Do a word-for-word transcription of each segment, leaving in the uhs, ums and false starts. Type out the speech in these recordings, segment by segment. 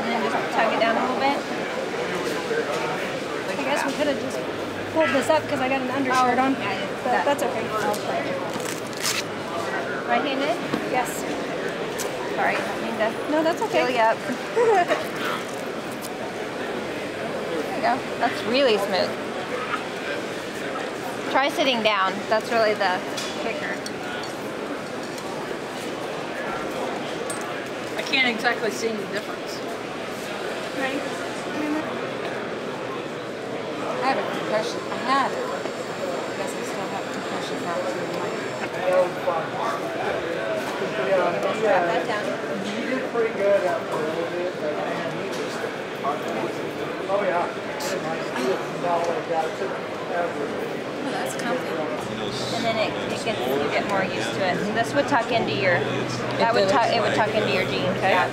and then just tug it down a little bit. I guess we could have just pulled this up because I got an undershirt on, but that's okay. Right-handed? Yes. Sorry, I need to. No, that's okay. Really up. There you go. That's really smooth. Try sitting down. That's really the kicker. I can't exactly see the difference. Ready? I have a concussion. I had it. I guess I still have concussion now. Just wrap that down. You did pretty good after a little bit, but man, you just oh yeah. Oh, that's comfy. And then it, it gets you get more used to it. So this would tuck into your that would tuck it would tuck into your jeans. Okay. Yeah.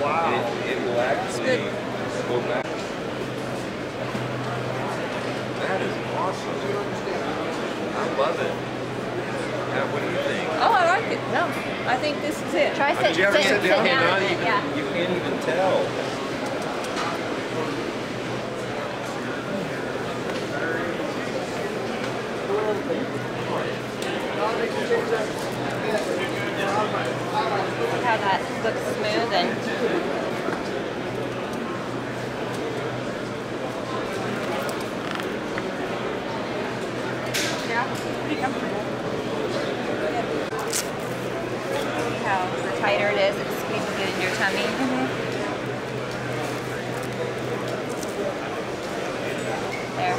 Wow. It will actually go back. That is awesome. I love it. Now, what do you think? Oh, I like it. No, I think this is it. Try sit, you ever sit, sit down. down you, can, yeah. you can't even tell. How that looks smooth and yeah, it's pretty comfortable. See how the tighter it is, it squeezes it in your tummy. Mm-hmm. There.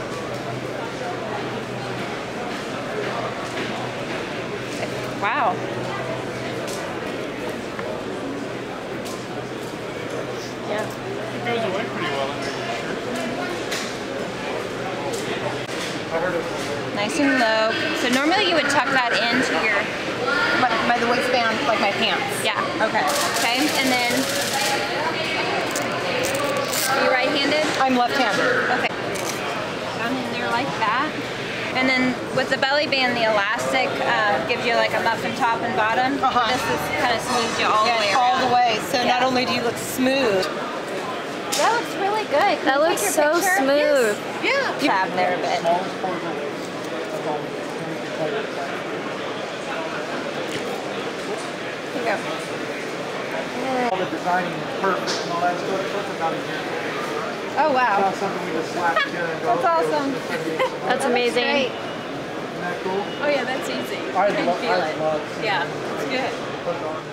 Wow. Yeah. It goes away pretty well under your shirt. Nice and low. So normally you would tuck that into your by, by the waistband, like my pants. Yeah. Okay. Okay. And then are you right-handed? I'm left-handed. Okay. Down in there like that. And then with the belly band, the elastic uh, gives you like a muffin top and bottom. Uh-huh. This is kind of smooths you all yeah, the way around. all the way. So yeah. Not only do you look smooth. That looks really good. Can that looks so picture? smooth. Yes. Yeah. You tab there a bit. Here you go. All the designing is perfect and all that stuff out of here. Oh wow. That's awesome. That's amazisn't that cool? Oh yeah, that's easy. I, I love, feel I it. Love yeah, it's good.